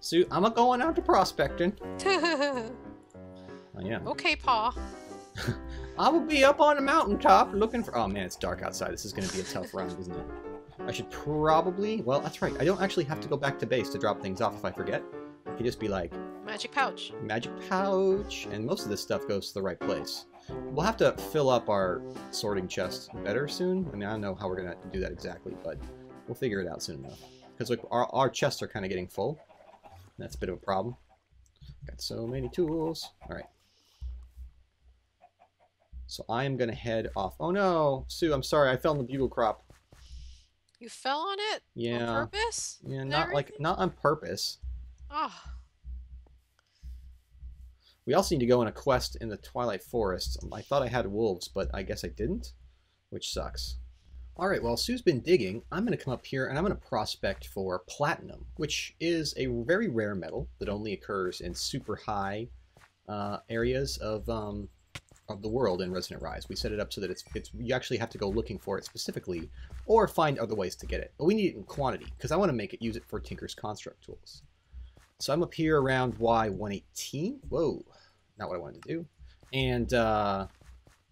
So I'm a going out to prospecting. I am. Okay, Pa. I will be up on a mountaintop looking for... Oh, man, it's dark outside. This is going to be a tough round, isn't it? I should probably... Well, that's right. I don't actually have to go back to base to drop things off if I forget. I could just be like... Magic pouch. Magic pouch. And most of this stuff goes to the right place. We'll have to fill up our sorting chest better soon. I mean, I don't know how we're going to do that exactly, but we'll figure it out soon enough. Because like, our chests are kind of getting full. That's a bit of a problem. Got so many tools. All right. So I am going to head off. Oh, no. Sue, I'm sorry. I fell in the bugle crop. You fell on it? Yeah. On purpose? Yeah, not on purpose. Oh. We also need to go on a quest in the Twilight Forest. I thought I had wolves, but I guess I didn't, which sucks. All right, well, Sue's been digging. I'm going to come up here, and I'm going to prospect for platinum, which is a very rare metal that only occurs in super high areas of the world in Resonant Rise. We set it up so that it's you actually have to go looking for it specifically or find other ways to get it. But we need it in quantity because I want to use it for Tinker's Construct tools. So I'm up here around Y118. Whoa, not what I wanted to do. And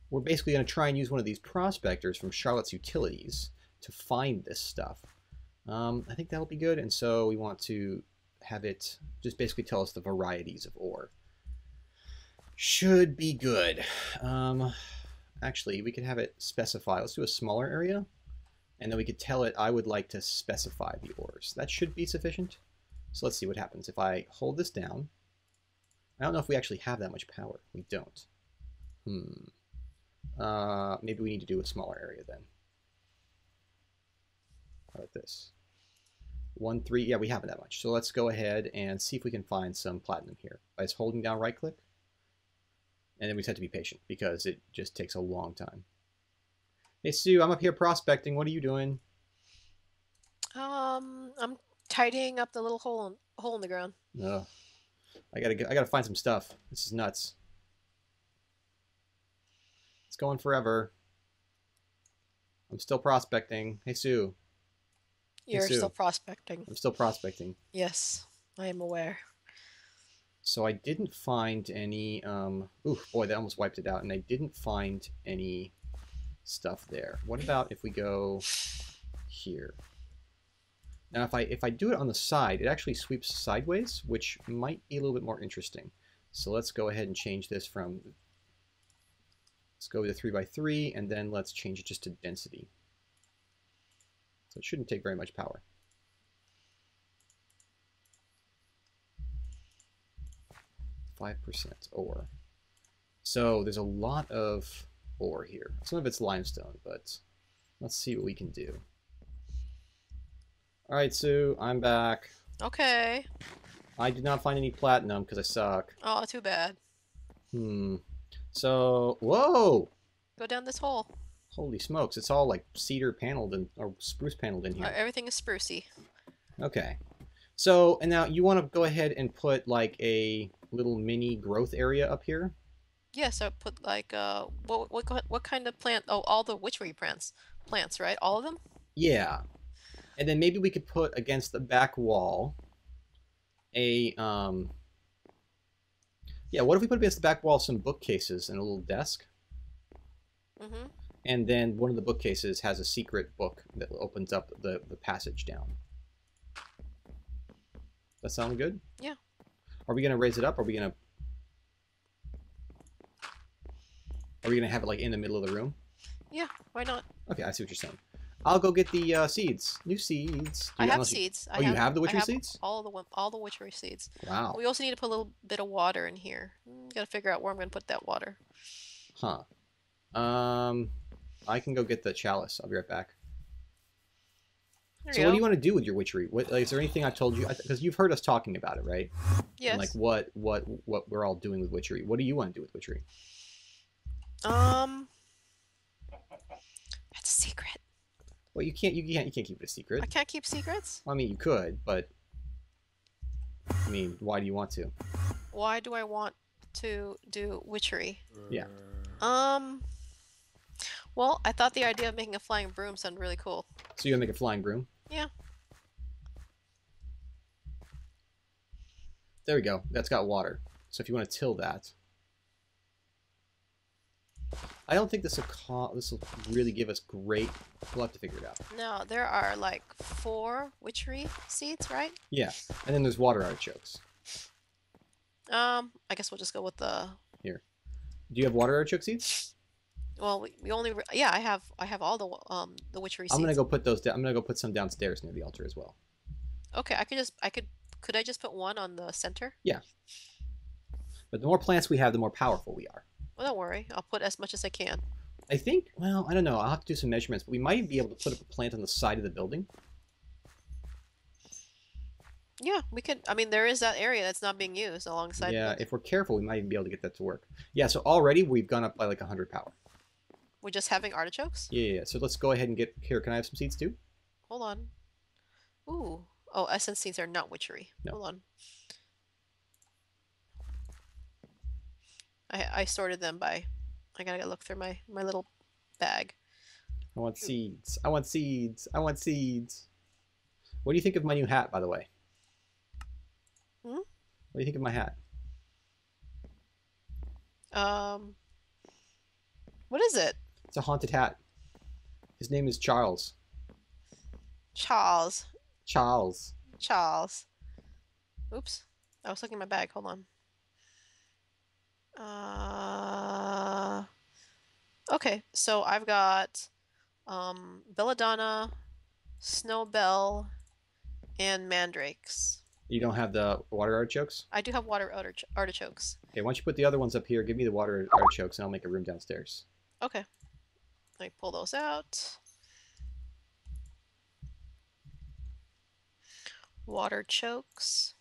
we're basically going to try and use one of these prospectors from Charlotte's Utilities to find this stuff. I think that'll be good. And so we want to have it just basically tell us the varieties of ore. Should be good. Actually, we could have it specify. Let's do a smaller area. And then we could tell it I would like to specify the ores. That should be sufficient. So let's see what happens. If I hold this down, I don't know if we actually have that much power. We don't. Maybe we need to do a smaller area then. How about this? 1, 3. Yeah, we haven't that much. So let's go ahead and see if we can find some platinum here. By just holding down right click. And then we just have to be patient because it just takes a long time. Hey, Sue, I'm up here prospecting. What are you doing? I'm tidying up the little hole in the ground. Oh, I gotta find some stuff. This is nuts. It's going forever. I'm still prospecting. Hey, Sue. You're still prospecting. I'm still prospecting. Yes, I am aware. So I didn't find any, ooh, boy, that almost wiped it out, and I didn't find any stuff there. What about if we go here? Now, if I do it on the side, it actually sweeps sideways, which might be a little bit more interesting. So let's go ahead and change this from, let's go to 3x3, and then let's change it just to density. So it shouldn't take very much power. %, ore. So there's a lot of ore here. Some of it's limestone, but let's see what we can do. All right, Sue, I'm back. Okay. I did not find any platinum because I suck. Oh, too bad. So, whoa! Go down this hole. Holy smokes, it's all like cedar paneled and or spruce paneled in here. Everything is sprucey. Okay. So, and now you want to go ahead and put like a little mini growth area up here? Yes, yeah, so I put like what kind of plant? Oh, all the witchery plants, right? All of them? Yeah. And then maybe we could put against the back wall a yeah, what if we put against the back wall some bookcases and a little desk? Mm-hmm. And then one of the bookcases has a secret book that opens up the passage down. That sound good? Yeah. Are we gonna raise it up? Are we gonna have it like in the middle of the room? Yeah, why not? Okay, I see what you're saying. I'll go get the seeds. New seeds. I have seeds. Oh, you have the witchery seeds? All the witchery seeds. Wow. We also need to put a little bit of water in here. Gotta figure out where I'm gonna put that water. Huh. I can go get the chalice. I'll be right back. So what do you want to do with your witchery? What, like, is there anything I've told you? Because you've heard us talking about it, right? Yes. And like what we're all doing with witchery. What do you want to do with witchery? That's a secret. Well, you can't keep it a secret. I can't keep secrets? Well, I mean, you could, but I mean, why do you want to? Why do I want to do witchery? Yeah. Well, I thought the idea of making a flying broom sounded really cool. So you're gonna make a flying broom? Yeah. There we go. That's got water. So if you want to till that. I don't think this will really give us great... We'll have to figure it out. No, there are like 4 witchery seeds, right? Yeah. And then there's water artichokes. I guess we'll just go with the... Here. Do you have water artichoke seeds? Well, we only... Yeah, I have all the witchery seeds. I'm going to go put those down. I'm going to go put some downstairs near the altar as well. Okay, Could I just put one on the center? Yeah. But the more plants we have, the more powerful we are. Well, don't worry. I'll put as much as I can. I think... Well, I don't know. I'll have to do some measurements, but we might be able to put up a plant on the side of the building. Yeah, we could... I mean, there is that area that's not being used alongside... Yeah, if we're careful, we might even be able to get that to work. Yeah, so already we've gone up by like 100 power. We're just having artichokes? Yeah. So let's go ahead and get... Here, can I have some seeds too? Hold on. Ooh. Oh, essence seeds are not witchery. No. Hold on. I sorted them by... I gotta look through my little bag. I want seeds. I want seeds. I want seeds. What do you think of my new hat, by the way? Hmm? What do you think of my hat? What is it? It's a haunted hat. His name is Charles. Charles. Charles. Charles. Oops. I was looking at my bag. Hold on. Okay, so I've got belladonna, snowbell, and mandrakes. You don't have the water artichokes? I do have water artichokes. Okay, why don't you put the other ones up here? Give me the water artichokes, and I'll make a room downstairs. Okay. Let me pull those out. Water chokes.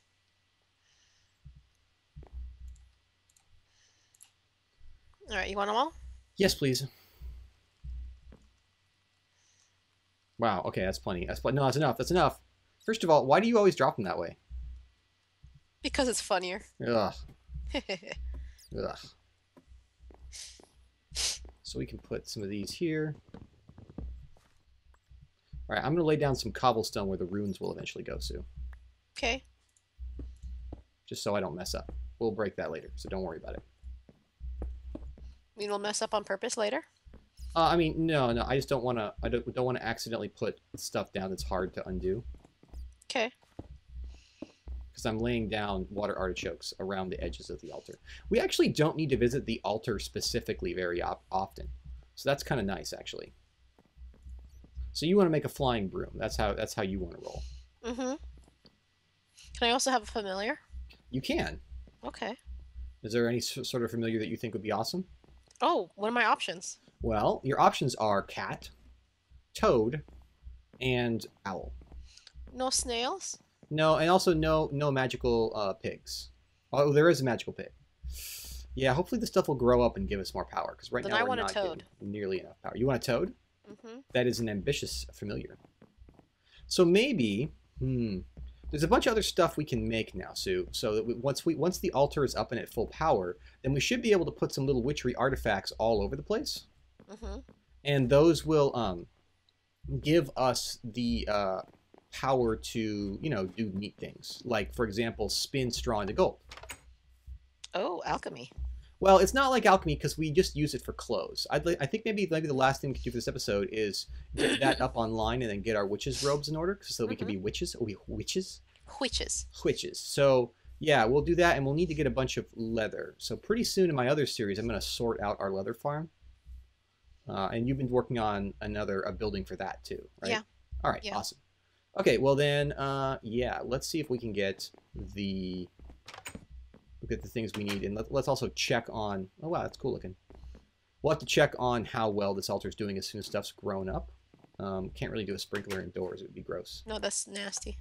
All right, you want them all? Yes, please. Wow, okay, that's plenty. No, that's enough. That's enough. First of all, why do you always drop them that way? Because it's funnier. Ugh. Ugh. So we can put some of these here. All right, I'm going to lay down some cobblestone where the runes will eventually go, Sue. Okay. Just so I don't mess up. We'll break that later, so don't worry about it. You will mess up on purpose later? I mean, no. I just don't want to. I don't want to accidentally put stuff down that's hard to undo. Okay. Because I'm laying down water artichokes around the edges of the altar. We actually don't need to visit the altar specifically very often, so that's kind of nice actually. So you want to make a flying broom? That's how you want to roll. Mhm. Can I also have a familiar? You can. Okay. Is there any sort of familiar that you think would be awesome? Oh, what are my options? Well, your options are cat, toad, and owl. No snails? No, and also no magical pigs. Oh, there is a magical pig. Yeah, hopefully this stuff will grow up and give us more power, because right now we're not getting nearly enough power. You want a toad? Mm-hmm. That is an ambitious familiar. So maybe, there's a bunch of other stuff we can make now, Sue. So that once the altar is up and at full power, then we should be able to put some little witchery artifacts all over the place, and those will give us the power to do neat things. Like for example, spin straw into gold. Oh, alchemy. Well, it's not like alchemy because we just use it for clothes. I think maybe the last thing we could do for this episode is get that up online and then get our witches' robes in order so that we can be witches. Are we witches? Witches. Witches. So, yeah, we'll do that, and we'll need to get a bunch of leather. So pretty soon in my other series, I'm going to sort out our leather farm. And you've been working on a building for that too, right? Yeah. All right, yeah. Awesome. Okay, well then, yeah, let's see if we can get the... Get the things we need, and let's also check on... Oh wow, that's cool looking. We'll have to check on how well this altar is doing as soon as stuff's grown up. Can't really do a sprinkler indoors, it would be gross. No, that's nasty.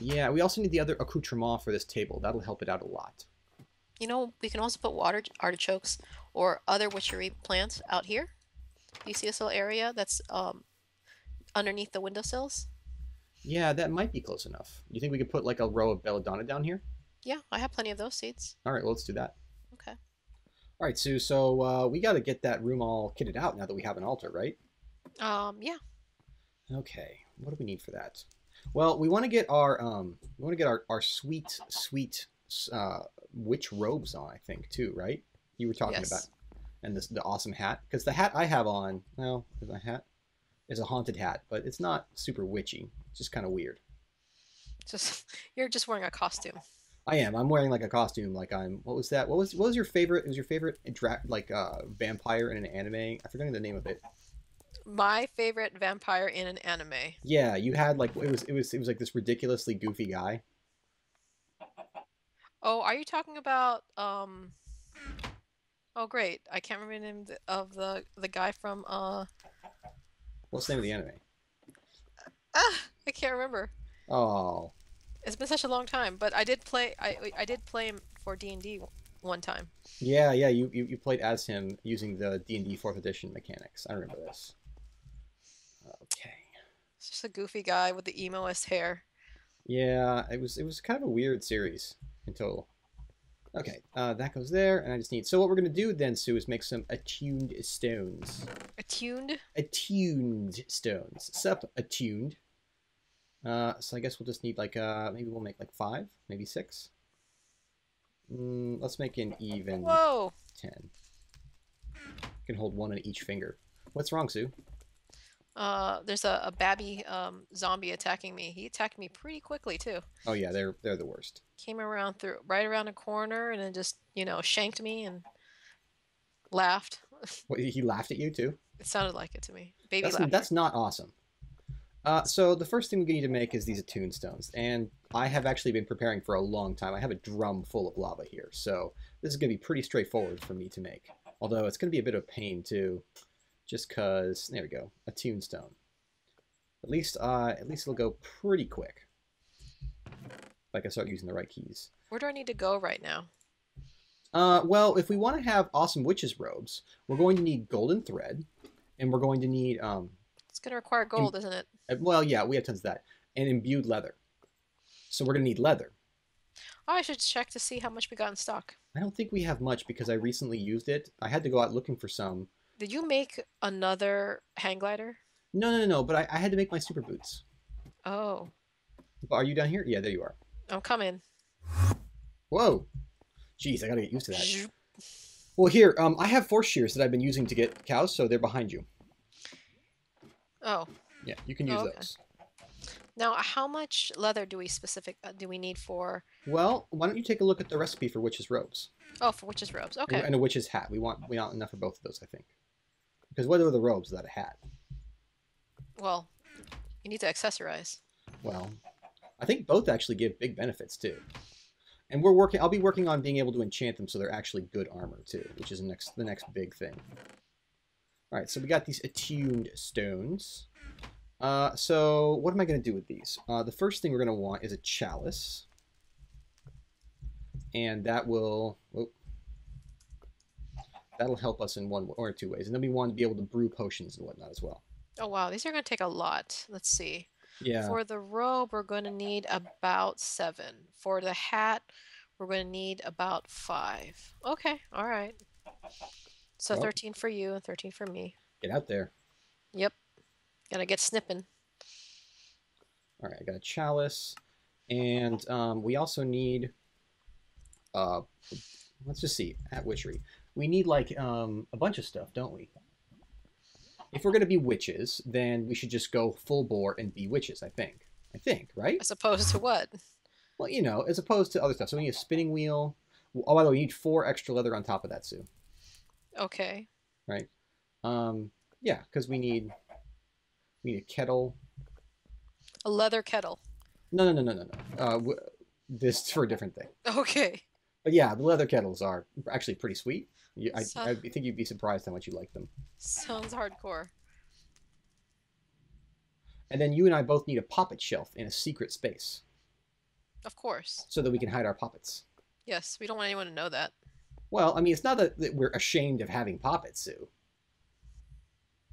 Yeah, we also need the other accoutrement for this table. That'll help it out a lot. You know, we can also put water artichokes or other witchery plants out here. You see this little area that's underneath the windowsills? Yeah, that might be close enough. You think we could put like a row of belladonna down here? Yeah, I have plenty of those seeds. All right, well, let's do that. Okay. All right, Sue, so we got to get that room all kitted out now that we have an altar, right? Yeah. Okay, what do we need for that? Well, we want to get our sweet, sweet witch robes on, I think, too, right? You were talking yes. about. And this, the awesome hat. Because the hat I have on, well, my hat is a haunted hat, but it's not super witchy. It's just kind of weird. You're just wearing a costume. I am. I'm wearing like a costume. Like I'm. What was that? What was your favorite? It was your favorite like vampire in an anime. I forget the name of it. My favorite vampire in an anime. Yeah, you had like it was like this ridiculously goofy guy. Oh, are you talking about Oh great! I can't remember the name of the guy from What's the name of the anime? Ah, I can't remember. Oh. It's been such a long time, but I did play. I did play him for D&D one time. Yeah, yeah. You played as him using the D&D 4th edition mechanics. I remember this. Okay. It's just a goofy guy with the emo-est hair. Yeah, it was kind of a weird series in total. Okay, that goes there, and I just need. So what we're gonna do then, Sue, is make some attuned stones. Attuned. Attuned stones. Sup attuned. So I guess we'll just need like maybe we'll make like 5, maybe 6. Let's make an even Whoa. 10. You can hold 1 on each finger. What's wrong, Sue? There's a babby zombie attacking me. He attacked me pretty quickly too. Oh yeah, they're the worst. Came around through right around a corner and then just shanked me and laughed. What, he laughed at you too? It sounded like it to me. Baby laughter. That's not awesome. So the first thing we need to make is these attuned stones, and I have actually been preparing for a long time. I have a drum full of lava here, so this is going to be pretty straightforward for me to make. Although it's going to be a bit of a pain too, just because, there we go, attuned stone. At least it'll go pretty quick. Like I start using the right keys. Where do I need to go right now? Well, if we want to have awesome witches' robes, we're going to need golden thread, and we're going to need... It's going to require gold, isn't it? Well, yeah, we have tons of that. And imbued leather. So we're going to need leather. Oh, I should check to see how much we got in stock. I don't think we have much because I recently used it. I had to go out looking for some. Did you make another hang glider? No, but I had to make my super boots. Oh. Are you down here? Yeah, there you are. I'm coming. Whoa. Jeez, I got to get used to that. Well, here, I have force shears that I've been using to get cows, so they're behind you. Oh. Yeah, you can use those. Now, how much leather do we need for? Well, why don't you take a look at the recipe for witches' robes? Oh, for witches' robes. Okay. And a witch's hat. We want enough for both of those, I think. Because what are the robes without a hat? Well, you need to accessorize. Well, I think both actually give big benefits too. And I'll be working on being able to enchant them so they're actually good armor too, which is the next big thing. All right, so we got these attuned stones. So what am I going to do with these? The first thing we're going to want is a chalice. And that'll help us in one or two ways. And then we want to be able to brew potions and whatnot as well. Oh, wow. These are going to take a lot. Let's see. Yeah. For the robe, we're going to need about 7. For the hat, we're going to need about 5. Okay. All right. So well, 13 for you and 13 for me. Get out there. Yep. Gotta get snipping. All right, I got a chalice. And we also need... let's just see. At witchery. We need, like, a bunch of stuff, don't we? If we're going to be witches, then we should just go full bore and be witches, I think. Right? As opposed to what? Well, as opposed to other stuff. So we need a spinning wheel. Oh, by the way, we need 4 extra leather on top of that, Sue. Okay. Right. Yeah, because we need a kettle. A leather kettle. No. This is for a different thing. Okay. But yeah, the leather kettles are actually pretty sweet. I think you'd be surprised how much you like them. Sounds hardcore. And then you and I both need a poppet shelf in a secret space. Of course. So that we can hide our poppets. Yes, we don't want anyone to know that. Well, I mean, it's not that we're ashamed of having poppets, Sue.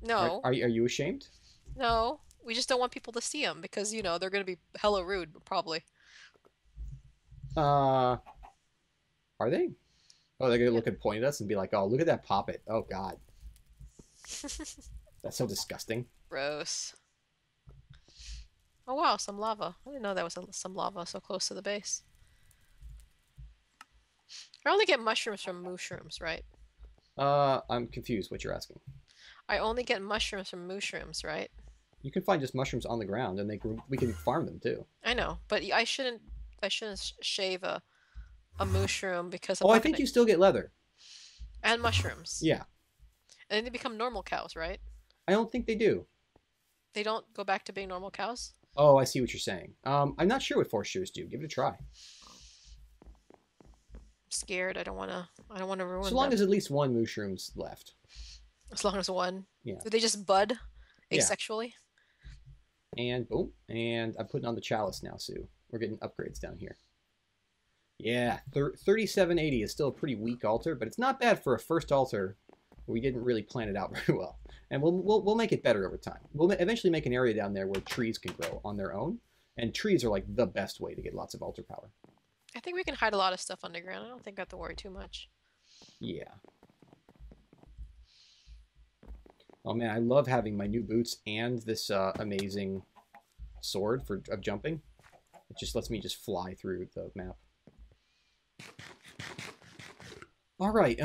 No. Are you ashamed? No. We just don't want people to see them because, they're going to be hella rude, probably. Are they? Oh, they're going to look and point at us and be like, oh, look at that poppet. Oh, God. That's so disgusting. Gross. Oh, wow, some lava. I didn't know there was some lava so close to the base. I only get mushrooms from mushrooms, right? I'm confused what you're asking. I only get mushrooms from mushrooms, right? You can find just mushrooms on the ground, and they grow, we can farm them too. I know, but I shouldn't shave a mushroom because I'm I think you still get leather. And mushrooms. Yeah. And then they become normal cows, right? I don't think they do. They don't go back to being normal cows? Oh, I see what you're saying. I'm not sure what foresters do. Give it a try. Scared. I don't want to ruin. So long them. As at least one mushroom's left. As long as one. Yeah. Do they just bud asexually? Yeah. And boom. And I'm putting on the chalice now, Sue. We're getting upgrades down here. Yeah. 3780 is still a pretty weak altar, but it's not bad for a first altar. We didn't really plan it out very well, and we'll make it better over time. We'll eventually make an area down there where trees can grow on their own, and trees are like the best way to get lots of altar power. I think we can hide a lot of stuff underground. I don't think I have to worry too much. Yeah. Oh man, I love having my new boots and this amazing sword for jumping. It just lets me just fly through the map. All right.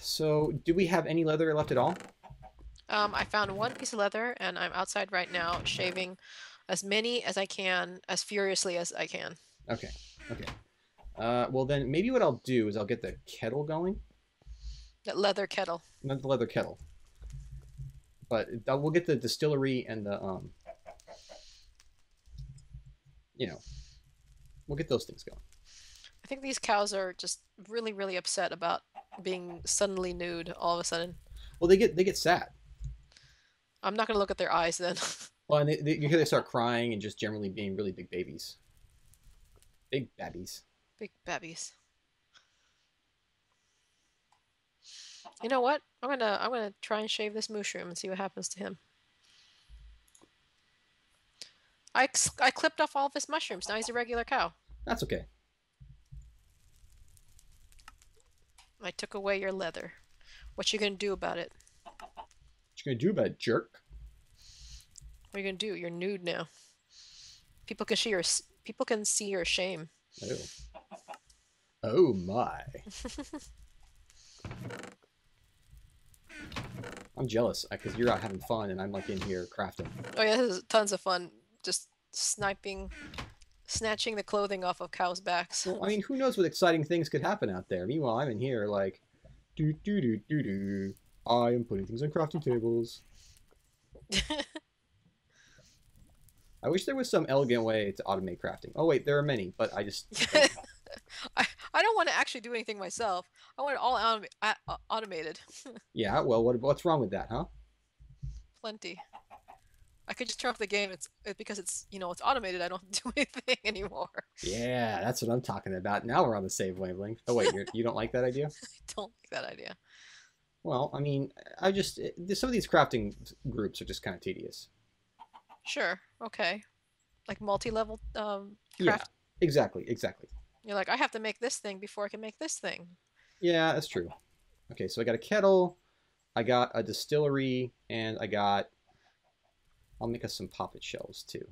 So do we have any leather left at all? I found one piece of leather, and I'm outside right now shaving as many as I can, as furiously as I can. Okay. Okay. Well, then maybe what I'll do is I'll get the kettle going. That leather kettle. Not the leather kettle. But we'll get the distillery and the, you know, we'll get those things going. I think these cows are just really, really upset about being suddenly nude all of a sudden. Well, they get sad. I'm not going to look at their eyes then. Well, and they start crying and just generally being really big babies. Big babbies. Big babbies. You know what? I'm gonna try and shave this mushroom and see what happens to him. I clipped off all of his mushrooms. Now he's a regular cow. That's okay. I took away your leather. What you gonna do about it? What you gonna do about it, jerk? What are you gonna do? You're nude now. People can see your shame. Oh, oh my! I'm jealous because you're out having fun and I'm like in here crafting. Oh yeah, this is tons of fun. Just snatching the clothing off of cows' backs. Well, I mean, who knows what exciting things could happen out there? Meanwhile, I'm in here like, do do do do do. I am putting things on crafting tables. I wish there was some elegant way to automate crafting. Oh wait, there are many, but I just... I don't want to actually do anything myself. I want it all automated. Yeah, well, what's wrong with that, huh? Plenty. I could just turn off the game. It's because it's, you know, it's automated. I don't do anything anymore. Yeah, that's what I'm talking about. Now we're on the same wavelength. Oh wait, you don't like that idea? I don't like that idea. Well, I mean, some of these crafting groups are just kind of tedious. Sure. Okay. Like multi-level craft. Yeah, exactly. You're like, I have to make this thing before I can make this thing. Yeah, that's true. Okay, so I got a kettle, I got a distillery, and I'll make us some poppet shells too.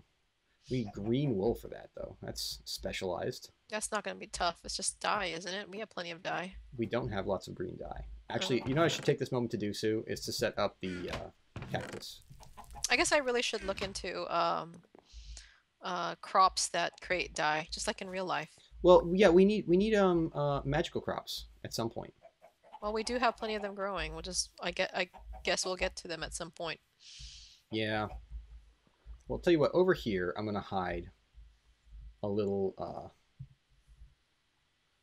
We need green wool for that though. That's specialized. That's not going to be tough. It's just dye, isn't it? We have plenty of dye. We don't have lots of green dye. Actually, you know what I should take this moment to do, Sue, is to set up the cactus. I guess I really should look into crops that create dye, just like in real life. Well, yeah, we need magical crops at some point. Well, we do have plenty of them growing. We'll just I guess we'll get to them at some point. Yeah. Well, I'll tell you what. Over here, I'm gonna hide a little,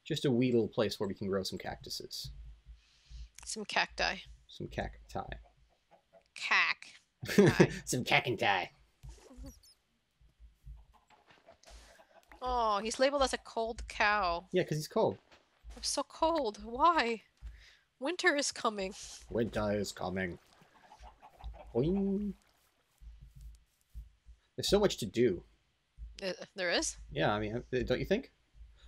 just a wee little place where we can grow some cactuses. Some cacti. Some cacti. Cac. Some cacti. Oh, he's labeled as a cold cow. Yeah, because he's cold. I'm so cold. Why? Winter is coming. Winter is coming. Boing. There's so much to do. There is? Yeah, I mean, don't you think?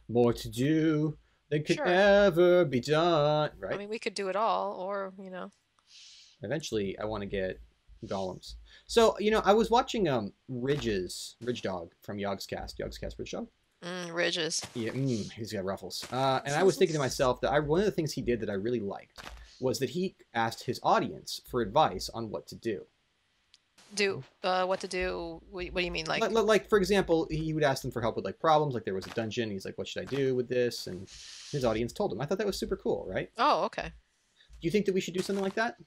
More to do than could ever be done. Right? I mean, we could do it all, or, you know. Eventually, I want to get... golems. So, you know, I was watching Ridge Dog from Yogg's Cast. Yogg's Cast Ridge Dog. Ridges. Yeah, he's got ruffles. And I was thinking to myself that one of the things he did that I really liked was that he asked his audience for advice on what to do. What to do? What do you mean? Like for example, he would ask them for help with like problems. Like there was a dungeon. He's like, what should I do with this? And his audience told him. I thought that was super cool, right? Oh, okay. Do you think that we should do something like that?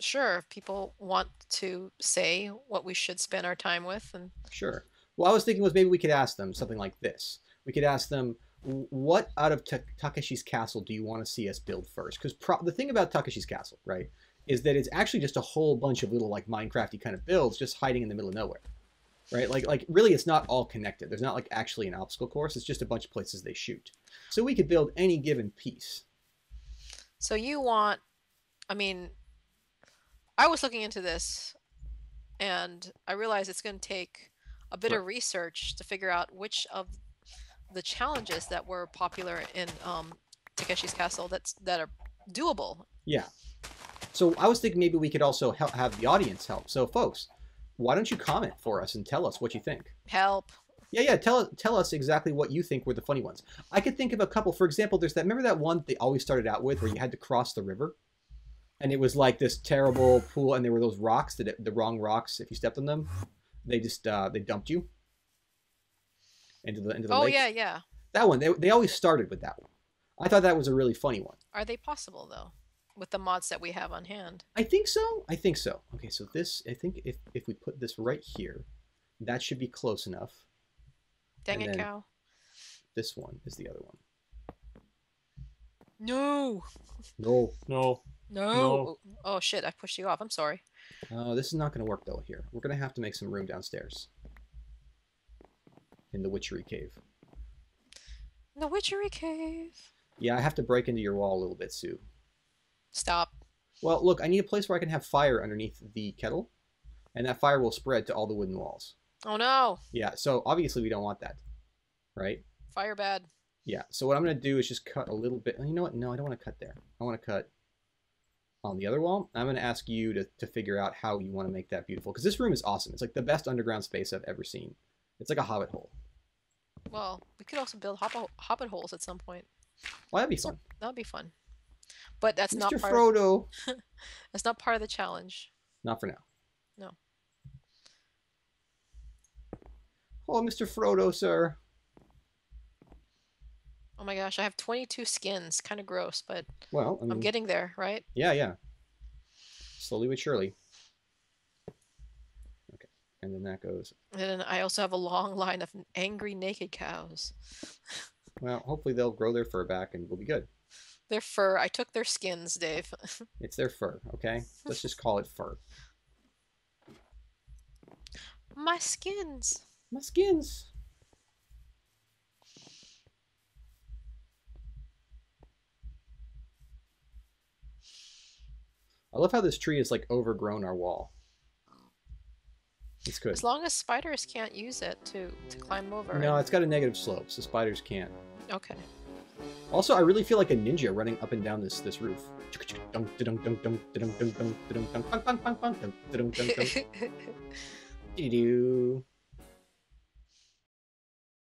Sure. If people want to say what we should spend our time with, and sure. Well, I was thinking was maybe we could ask them something like this. We could ask them, what out of Takeshi's Castle do you want to see us build first? Because the thing about Takeshi's Castle, right, is that it's actually just a whole bunch of little like Minecraft-y kind of builds just hiding in the middle of nowhere, right? Like really, it's not all connected. There's not like actually an obstacle course. It's just a bunch of places they shoot. So we could build any given piece. So you want, I mean, I was looking into this and I realized it's going to take a bit of research to figure out which of the challenges that were popular in Takeshi's Castle that are doable. Yeah. So I was thinking maybe we could also have the audience help. So folks, why don't you comment for us and tell us what you think? Help. Yeah. Tell us exactly what you think were the funny ones. I could think of a couple. For example, there's that. Remember that one they always started out with where you had to cross the river? And it was like this terrible pool. And there were those rocks, the wrong rocks. If you stepped on them, they just they dumped you into the lake. Oh, yeah. That one. They always started with that one. I thought that was a really funny one. Are they possible, though? With the mods that we have on hand. I think so. Okay, so this, I think if we put this right here, that should be close enough. Dang it, cow. This one is the other one. No. Oh, shit, I pushed you off. I'm sorry. This is not going to work, though, here. We're going to have to make some room downstairs. In the Witchery Cave. Yeah, I have to break into your wall a little bit, Sue. Stop. Well, look, I need a place where I can have fire underneath the kettle, and that fire will spread to all the wooden walls. Oh, no. Yeah, so obviously we don't want that, right? Fire bad. Yeah, so what I'm going to do is just cut a little bit. You know what? No, I don't want to cut there. I want to cut on the other wall. I'm going to ask you to figure out how you want to make that beautiful, because this room is awesome. It's like the best underground space I've ever seen. It's like a hobbit hole. Well, we could also build hobbit holes at some point. Well, that'd be fun. That'd be fun. But that's not part Frodo. That's not part of the challenge. Not for now. No. Oh, Mr. Frodo, sir. Oh my gosh, I have 22 skins. Kind of gross, but well, I'm getting there, right? Yeah. Slowly but surely. Okay, and then that goes. And I also have a long line of angry naked cows. Well, hopefully they'll grow their fur back and we'll be good. Their fur. I took their skins, Dave. It's their fur, okay? Let's just call it fur. My skins. My skins. I love how this tree is like overgrown our wall. It's good. As long as spiders can't use it to climb over. No, it's got a negative slope, so spiders can't. Okay. Also, I really feel like a ninja running up and down this roof.